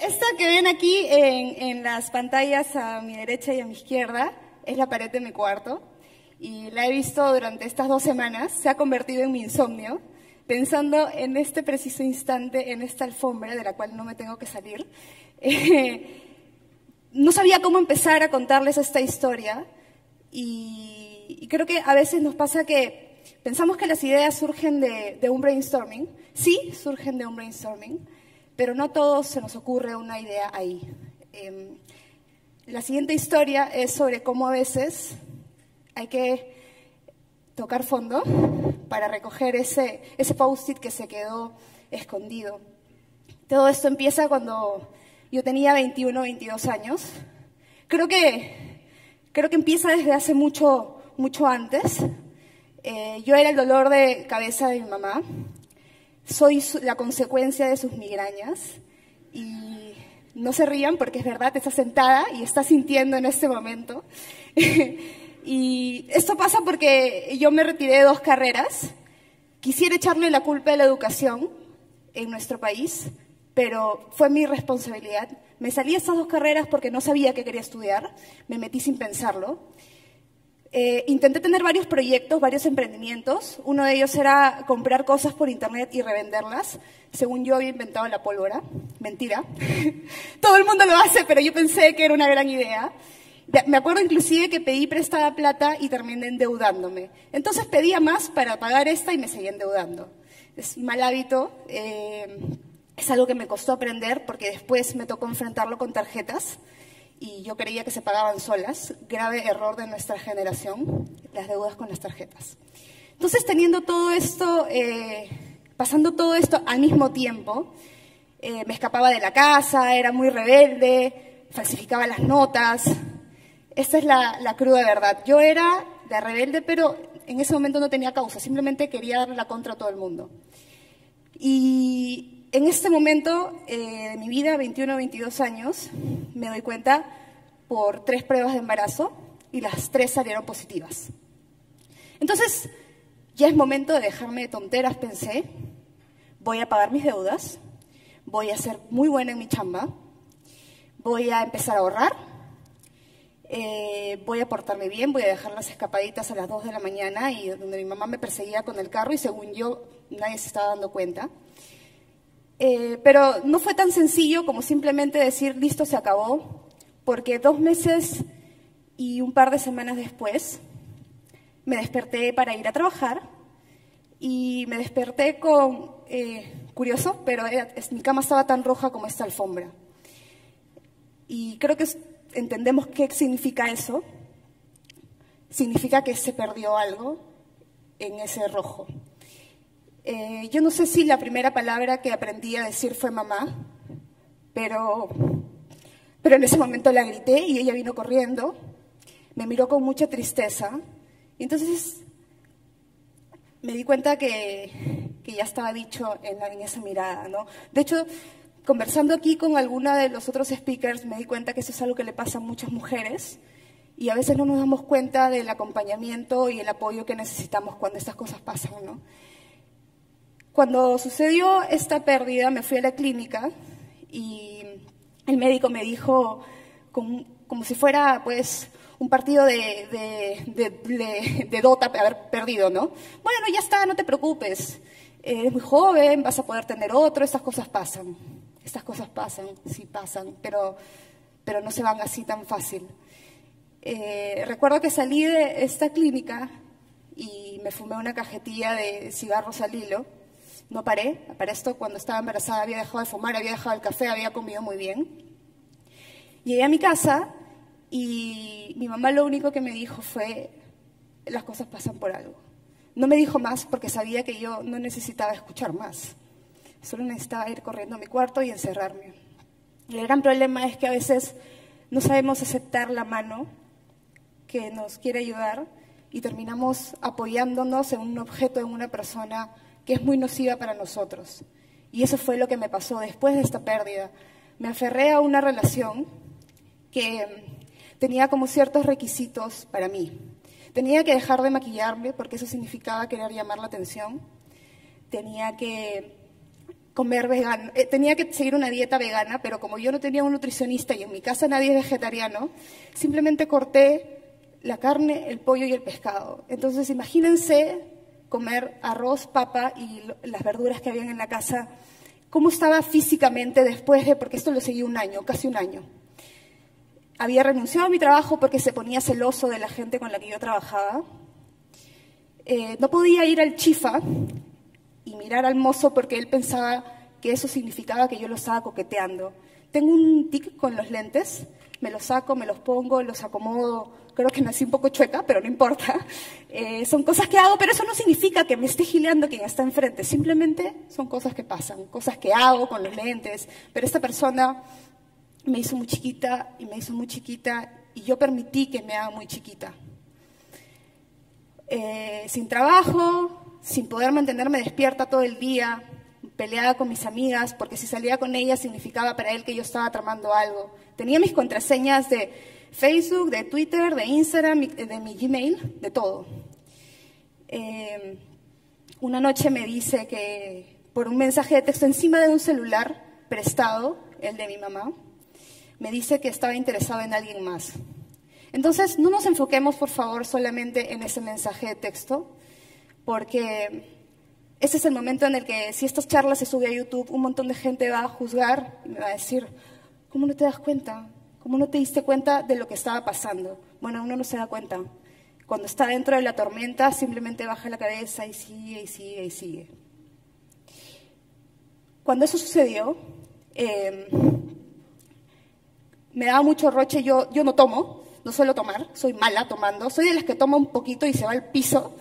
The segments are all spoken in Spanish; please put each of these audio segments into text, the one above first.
Esta que ven aquí en las pantallas a mi derecha y a mi izquierda es la pared de mi cuarto y la he visto durante estas 2 semanas, se ha convertido en mi insomnio, pensando en este preciso instante, en esta alfombra de la cual no me tengo que salir. No sabía cómo empezar a contarles esta historia y creo que a veces nos pasa que pensamos que las ideas surgen de un brainstorming, sí, surgen de un brainstorming, pero no a todos se nos ocurre una idea ahí. La siguiente historia es sobre cómo a veces hay que tocar fondo para recoger ese post-it que se quedó escondido. Todo esto empieza cuando yo tenía 21, 22 años. Creo que empieza desde hace mucho, mucho antes. Yo era el dolor de cabeza de mi mamá. Soy la consecuencia de sus migrañas y no se rían porque es verdad, está sentada y está sintiendo en este momento. Y esto pasa porque yo me retiré de 2 carreras. Quisiera echarle la culpa de la educación en nuestro país, pero fue mi responsabilidad. Me salí de esas 2 carreras porque no sabía qué quería estudiar, me metí sin pensarlo. Intenté tener varios proyectos, varios emprendimientos. Uno de ellos era comprar cosas por internet y revenderlas. Según yo había inventado la pólvora. Mentira. Todo el mundo lo hace, pero yo pensé que era una gran idea. Me acuerdo inclusive que pedí prestada plata y terminé endeudándome. Entonces pedía más para pagar esta y me seguía endeudando. Es un mal hábito. Es algo que me costó aprender porque después me tocó enfrentarlo con tarjetas. Y yo creía que se pagaban solas, grave error de nuestra generación, las deudas con las tarjetas. Entonces, teniendo todo esto, pasando todo esto al mismo tiempo, me escapaba de la casa, era muy rebelde, falsificaba las notas. Esta es la cruda verdad. Yo era la rebelde, pero en ese momento no tenía causa, simplemente quería darle la contra a todo el mundo. Y en este momento de mi vida, 21 o 22 años, me doy cuenta por 3 pruebas de embarazo y las 3 salieron positivas. Entonces, ya es momento de dejarme de tonteras, pensé. Voy a pagar mis deudas, voy a ser muy buena en mi chamba, voy a empezar a ahorrar, voy a portarme bien, voy a dejar las escapaditas a las 2 de la mañana y donde mi mamá me perseguía con el carro y según yo nadie se estaba dando cuenta. Pero no fue tan sencillo como simplemente decir, listo, se acabó, porque 2 meses y un par de semanas después me desperté para ir a trabajar y me desperté con, curioso, pero mi cama estaba tan roja como esta alfombra. Y creo que entendemos qué significa eso. Significa que se perdió algo en ese rojo. Yo no sé si la primera palabra que aprendí a decir fue mamá, pero en ese momento la grité y ella vino corriendo, me miró con mucha tristeza y entonces me di cuenta que ya estaba dicho en esa mirada, ¿no? De hecho, conversando aquí con alguna de los otros speakers, me di cuenta que eso es algo que le pasa a muchas mujeres y a veces no nos damos cuenta del acompañamiento y el apoyo que necesitamos cuando estas cosas pasan, ¿no? Cuando sucedió esta pérdida, me fui a la clínica y el médico me dijo, como si fuera pues un partido de dota haber perdido, ¿no? Bueno, ya está, no te preocupes, eres muy joven, vas a poder tener otro, estas cosas pasan, sí pasan, pero no se van así tan fácil. Recuerdo que salí de esta clínica y me fumé una cajetilla de cigarros al hilo. No paré, para esto cuando estaba embarazada había dejado de fumar, había dejado el café, había comido muy bien. Llegué a mi casa y mi mamá lo único que me dijo fue, las cosas pasan por algo. No me dijo más porque sabía que yo no necesitaba escuchar más. Solo necesitaba ir corriendo a mi cuarto y encerrarme. El gran problema es que a veces no sabemos aceptar la mano que nos quiere ayudar y terminamos apoyándonos en un objeto, en una persona que es muy nociva para nosotros. Y eso fue lo que me pasó después de esta pérdida. Me aferré a una relación que tenía como ciertos requisitos para mí. Tenía que dejar de maquillarme porque eso significaba querer llamar la atención. Tenía que comer vegano. Tenía que seguir una dieta vegana, pero como yo no tenía un nutricionista y en mi casa nadie es vegetariano, simplemente corté la carne, el pollo y el pescado. Entonces, imagínense comer arroz, papa y las verduras que habían en la casa. ¿Cómo estaba físicamente después de...? Porque esto lo seguí un año, casi un año. Había renunciado a mi trabajo porque se ponía celoso de la gente con la que yo trabajaba. No podía ir al chifa y mirar al mozo porque él pensaba que eso significaba que yo lo estaba coqueteando. Tengo un tic con los lentes, me los saco, me los pongo, los acomodo. Creo que nací un poco chueca, pero no importa. Son cosas que hago, pero eso no significa que me esté gileando quien está enfrente. Simplemente son cosas que pasan, cosas que hago con los lentes. Pero esta persona... me hizo muy chiquita y me hizo muy chiquita y yo permití que me haga muy chiquita. Sin trabajo, sin poder mantenerme despierta todo el día, peleada con mis amigas, porque si salía con ellas significaba para él que yo estaba tramando algo. Tenía mis contraseñas de Facebook, de Twitter, de Instagram, de mi Gmail, de todo. Una noche me dice que por un mensaje de texto encima de un celular prestado, el de mi mamá, me dice que estaba interesado en alguien más. Entonces, no nos enfoquemos, por favor, solamente en ese mensaje de texto, porque ese es el momento en el que, si estas charlas se suben a YouTube, un montón de gente va a juzgar y me va a decir, ¿cómo no te das cuenta? ¿Cómo no te diste cuenta de lo que estaba pasando? Bueno, uno no se da cuenta. Cuando está dentro de la tormenta, simplemente baja la cabeza y sigue, y sigue, y sigue. Cuando eso sucedió, me daba mucho roche, yo no tomo, no suelo tomar, soy mala tomando, soy de las que toma un poquito y se va al piso.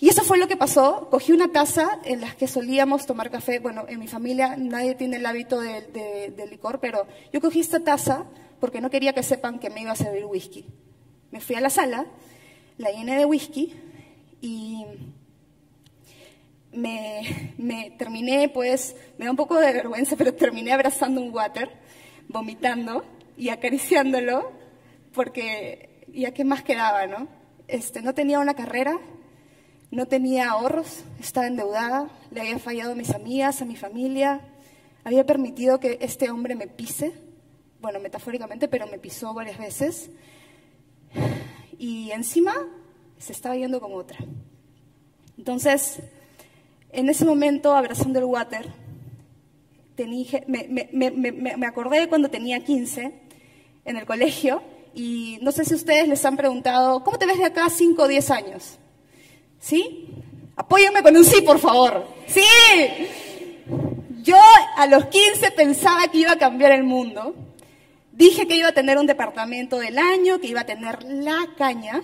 Y eso fue lo que pasó, cogí una taza en la que solíamos tomar café, bueno, en mi familia nadie tiene el hábito de licor, pero yo cogí esta taza porque no quería que sepan que me iba a servir whisky. Me fui a la sala, la llené de whisky y me terminé, pues, me da un poco de vergüenza, pero terminé abrazando un water, vomitando y acariciándolo, porque ya qué más quedaba, ¿no? No tenía una carrera, no tenía ahorros, estaba endeudada, le había fallado a mis amigas, a mi familia, había permitido que este hombre me pise, bueno, metafóricamente, pero me pisó varias veces, y encima se estaba yendo con otra. Entonces, en ese momento, abrazando el water, me acordé de cuando tenía 15 en el colegio y no sé si ustedes les han preguntado, ¿cómo te ves de acá 5 o 10 años? ¿Sí? Apóyame con un sí, por favor. ¡Sí! Yo a los 15 pensaba que iba a cambiar el mundo. Dije que iba a tener un departamento del año, que iba a tener la caña,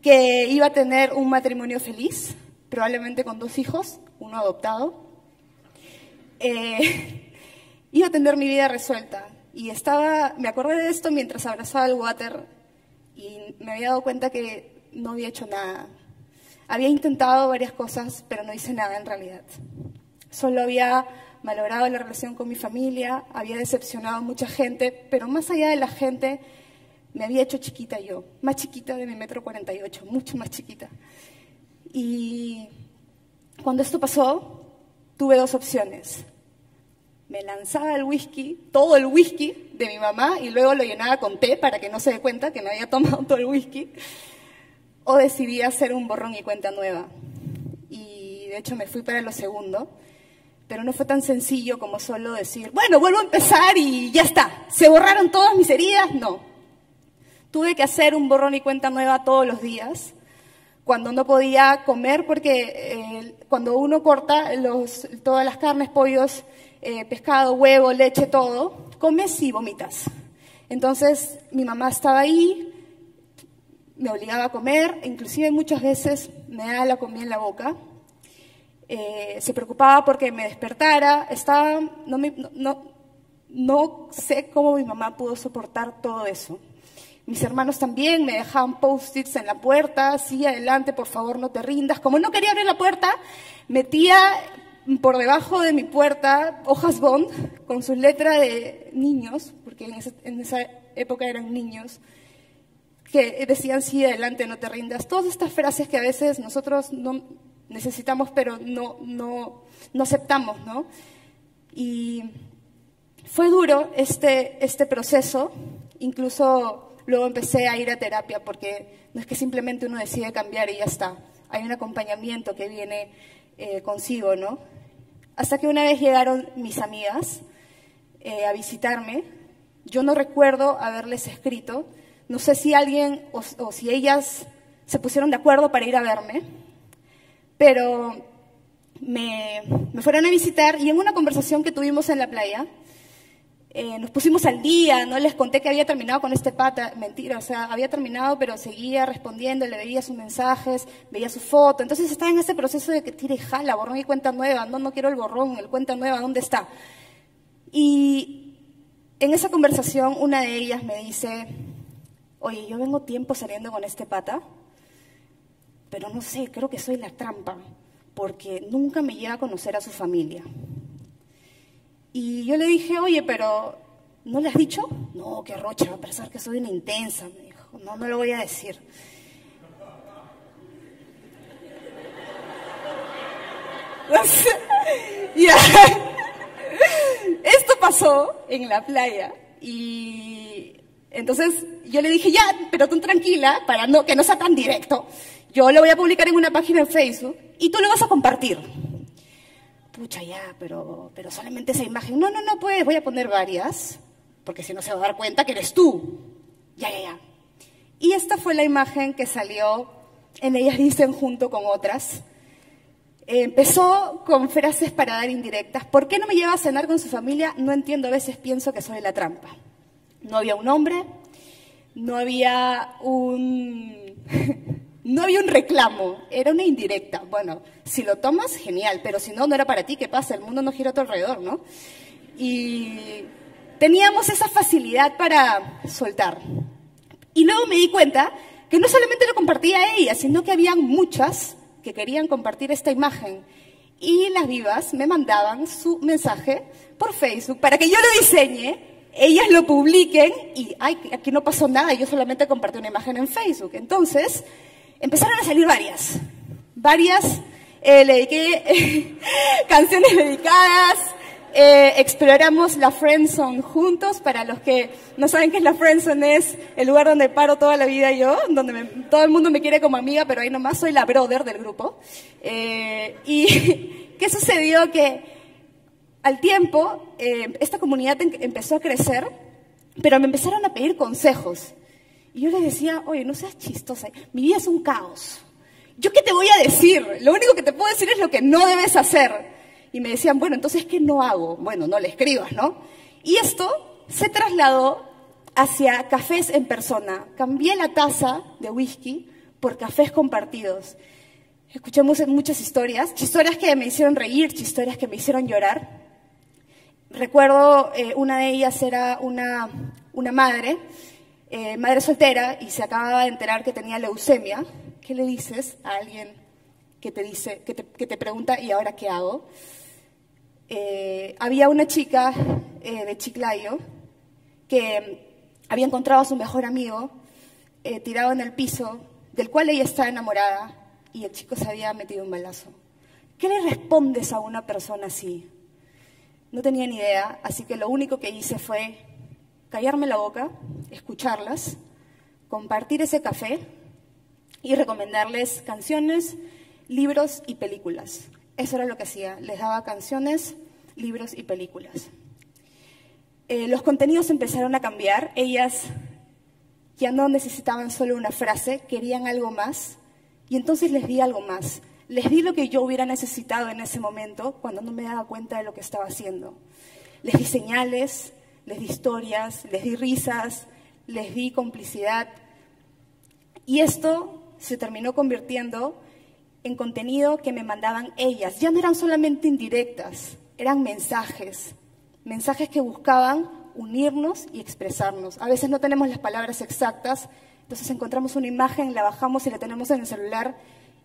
que iba a tener un matrimonio feliz, probablemente con 2 hijos, uno adoptado. Iba a tener mi vida resuelta y estaba, me acordé de esto mientras abrazaba el water y me había dado cuenta que no había hecho nada. Había intentado varias cosas, pero no hice nada en realidad. Solo había malogrado la relación con mi familia, había decepcionado a mucha gente, pero más allá de la gente, me había hecho chiquita yo, más chiquita de mi 1,48 m, mucho más chiquita. Y cuando esto pasó, tuve 2 opciones. Me lanzaba el whisky, todo el whisky de mi mamá, y luego lo llenaba con té para que no se dé cuenta que me había tomado todo el whisky. O decidí hacer un borrón y cuenta nueva. Y de hecho me fui para lo segundo. Pero no fue tan sencillo como solo decir, bueno, vuelvo a empezar y ya está. ¿Se borraron todas mis heridas? No. Tuve que hacer un borrón y cuenta nueva todos los días. Cuando no podía comer, porque cuando uno corta todas las carnes, pollos, pescado, huevo, leche, todo, comes y vomitas. Entonces, mi mamá estaba ahí, me obligaba a comer, inclusive muchas veces me daba la comida en la boca. Se preocupaba porque me despertara, estaba, no sé cómo mi mamá pudo soportar todo eso. Mis hermanos también me dejaban post-its en la puerta, sí, adelante, por favor, no te rindas. Como no quería abrir la puerta, metía por debajo de mi puerta hojas bond con sus letras de niños, porque en esa época eran niños, que decían sí, adelante, no te rindas. Todas estas frases que a veces nosotros no, necesitamos, pero no aceptamos, ¿no? Y fue duro este proceso, incluso luego empecé a ir a terapia, porque no es que simplemente uno decide cambiar y ya está. Hay un acompañamiento que viene consigo, ¿no? Hasta que una vez llegaron mis amigas a visitarme. Yo no recuerdo haberles escrito. No sé si alguien o si ellas se pusieron de acuerdo para ir a verme, pero me fueron a visitar y en una conversación que tuvimos en la playa, nos pusimos al día, no les conté que había terminado con este pata, mentira, o sea, había terminado, pero seguía respondiendo, le veía sus mensajes, veía su foto, entonces estaba en ese proceso de que tira y jala, borrón y cuenta nueva, no quiero el borrón, el cuenta nueva, ¿dónde está? Y en esa conversación una de ellas me dice, oye, yo vengo tiempo saliendo con este pata, pero no sé, creo que soy la trampa, porque nunca me llega a conocer a su familia. Y yo le dije, oye, pero ¿no le has dicho? No, qué rocha, va a pensar que soy una intensa, me dijo, no, no lo voy a decir. Esto pasó en la playa y entonces yo le dije, ya, pero tú tranquila, para que no sea tan directo, yo lo voy a publicar en una página en Facebook y tú lo vas a compartir. Pucha, ya, pero solamente esa imagen. No, pues voy a poner varias, porque si no se va a dar cuenta que eres tú. Ya. Y esta fue la imagen que salió en Ellas Dicen junto con otras. Empezó con frases para dar indirectas. ¿Por qué no me lleva a cenar con su familia? No entiendo, a veces pienso que soy la trampa. No había un hombre, no había un reclamo, era una indirecta. Bueno, si lo tomas, genial, pero si no, no era para ti, ¿qué pasa? El mundo no gira a tu alrededor, ¿no? Y teníamos esa facilidad para soltar. Y luego me di cuenta que no solamente lo compartía ella, sino que habían muchas que querían compartir esta imagen. Y las vivas me mandaban su mensaje por Facebook para que yo lo diseñe, ellas lo publiquen y, ay, aquí no pasó nada, yo solamente compartí una imagen en Facebook. Entonces, empezaron a salir varias, le dediqué canciones dedicadas, exploramos la Friendzone juntos. Para los que no saben qué es la Friendzone, es el lugar donde paro toda la vida yo, donde todo el mundo me quiere como amiga, pero ahí nomás soy la brother del grupo. ¿Y qué sucedió? Que al tiempo esta comunidad empezó a crecer, pero me empezaron a pedir consejos. Y yo les decía, oye, no seas chistosa, mi vida es un caos. ¿Yo qué te voy a decir? Lo único que te puedo decir es lo que no debes hacer. Y me decían, bueno, entonces, ¿qué no hago? Bueno, no le escribas, ¿no? Y esto se trasladó hacia cafés en persona. Cambié la taza de whisky por cafés compartidos. Escuchamos muchas historias que me hicieron reír, historias que me hicieron llorar. Recuerdo una de ellas era una madre... madre soltera y se acababa de enterar que tenía leucemia. ¿Qué le dices a alguien que te dice, que te pregunta, ¿y ahora qué hago? Había una chica de Chiclayo que había encontrado a su mejor amigo tirado en el piso, del cual ella estaba enamorada, y el chico se había metido un balazo. ¿Qué le respondes a una persona así? No tenía ni idea, así que lo único que hice fue callarme la boca, escucharlas, compartir ese café y recomendarles canciones, libros y películas. Eso era lo que hacía, les daba canciones, libros y películas. Los contenidos empezaron a cambiar, ellas ya no necesitaban solo una frase, querían algo más y entonces les di algo más. Les di lo que yo hubiera necesitado en ese momento cuando no me daba cuenta de lo que estaba haciendo. Les di señales, les di historias, les di risas, les di complicidad. Y esto se terminó convirtiendo en contenido que me mandaban ellas. Ya no eran solamente indirectas, eran mensajes. Mensajes que buscaban unirnos y expresarnos. A veces no tenemos las palabras exactas, entonces encontramos una imagen, la bajamos y la tenemos en el celular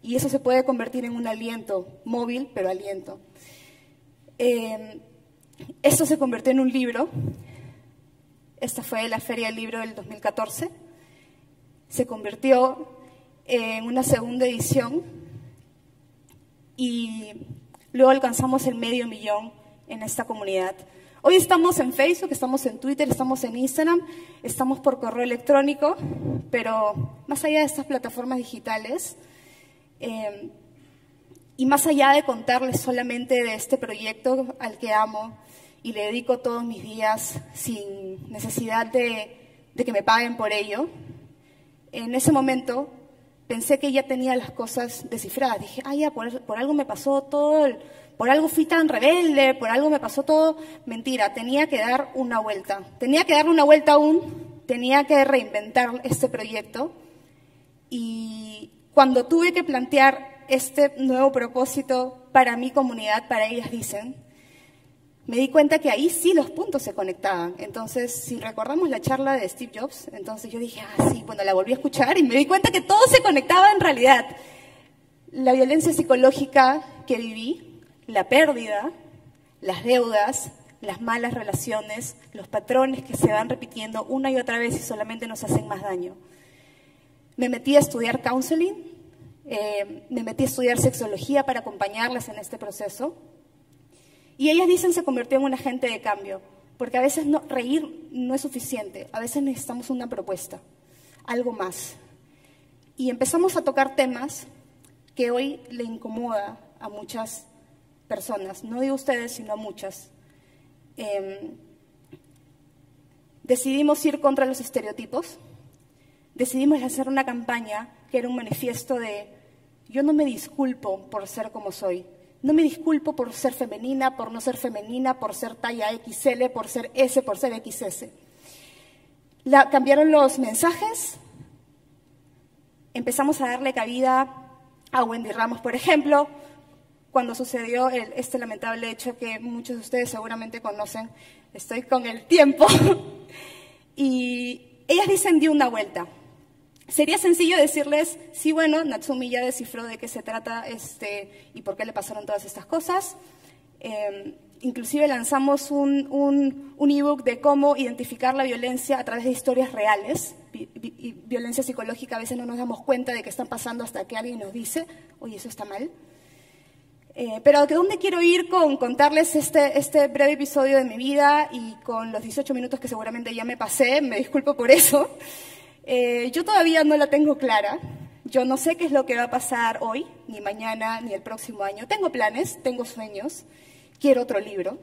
y eso se puede convertir en un aliento, móvil, pero aliento. Esto se convirtió en un libro. Esta fue la Feria del Libro del 2014. Se convirtió en una segunda edición y luego alcanzamos el 500,000 en esta comunidad. Hoy estamos en Facebook, estamos en Twitter, estamos en Instagram, estamos por correo electrónico, pero más allá de estas plataformas digitales y más allá de contarles solamente de este proyecto al que amo y le dedico todos mis días sin necesidad de que me paguen por ello, en ese momento pensé que ya tenía las cosas descifradas. Dije, ah, ya, por algo me pasó todo, por algo fui tan rebelde, por algo me pasó todo. Mentira, tenía que dar una vuelta. Tenía que darle una vuelta aún, tenía que reinventar este proyecto. Y cuando tuve que plantear este nuevo propósito para mi comunidad, para Ellas Dicen, me di cuenta que ahí sí los puntos se conectaban. Entonces, si recordamos la charla de Steve Jobs, entonces yo dije, ah, sí, cuando la volví a escuchar y me di cuenta que todo se conectaba en realidad. La violencia psicológica que viví, la pérdida, las deudas, las malas relaciones, los patrones que se van repitiendo una y otra vez y solamente nos hacen más daño. Me metí a estudiar counseling, me metí a estudiar sexología para acompañarlas en este proceso. Y Ellas Dicen se convirtió en un agente de cambio, porque a veces reír no es suficiente, a veces necesitamos una propuesta, algo más. Y empezamos a tocar temas que hoy le incomoda a muchas personas, no digo ustedes, sino a muchas. Decidimos ir contra los estereotipos, decidimos hacer una campaña que era un manifiesto de yo no me disculpo por ser como soy. No me disculpo por ser femenina, por no ser femenina, por ser talla XL, por ser S, por ser XS. Cambiaron los mensajes, empezamos a darle cabida a Wendy Ramos, por ejemplo, cuando sucedió este lamentable hecho que muchos de ustedes seguramente conocen. Estoy con el tiempo. Y Ellas Dicen, dio una vuelta. Sería sencillo decirles, sí, bueno, Natsumi ya descifró de qué se trata y por qué le pasaron todas estas cosas. Inclusive lanzamos un ebook de cómo identificar la violencia a través de historias reales. Violencia psicológica a veces no nos damos cuenta de que están pasando hasta que alguien nos dice, oye, eso está mal. Pero ¿de dónde quiero ir con contarles este breve episodio de mi vida y con los 18 minutos que seguramente ya me pasé? Me disculpo por eso. Yo todavía no la tengo clara, yo no sé qué es lo que va a pasar hoy, ni mañana, ni el próximo año. Tengo planes, tengo sueños, quiero otro libro,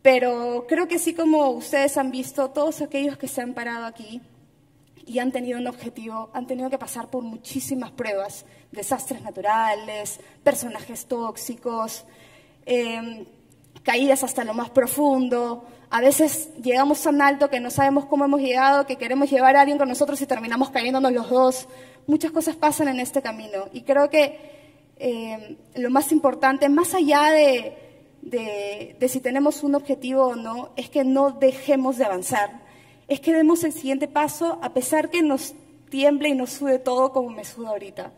pero creo que así como ustedes han visto, todos aquellos que se han parado aquí y han tenido un objetivo, han tenido que pasar por muchísimas pruebas, desastres naturales, personajes tóxicos, caídas hasta lo más profundo. A veces llegamos tan alto que no sabemos cómo hemos llegado, que queremos llevar a alguien con nosotros y terminamos cayéndonos los dos. Muchas cosas pasan en este camino. Y creo que lo más importante, más allá de si tenemos un objetivo o no, es que no dejemos de avanzar. Es que demos el siguiente paso a pesar que nos tiemble y nos sude todo como me suda ahorita.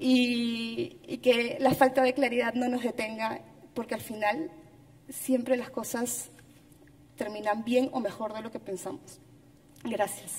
Y que la falta de claridad no nos detenga, porque al final siempre las cosas terminan bien o mejor de lo que pensamos. Gracias.